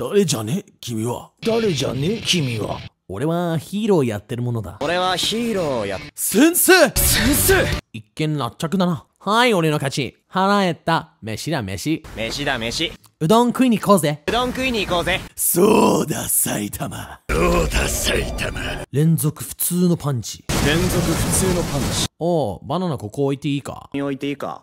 誰じゃね君は。誰じゃね君は。俺はヒーローやってるものだ。俺はヒーローや。先生先生、一見落着だな。はい、俺の勝ち。腹減った。飯だ飯。飯だ飯。うどん食いに行こうぜ。うどん食いに行こうぜ。そうだ、埼玉。そうだ、埼玉。連続普通のパンチ。連続普通のパンチ。おう、バナナここ置いていいか。置いていいか。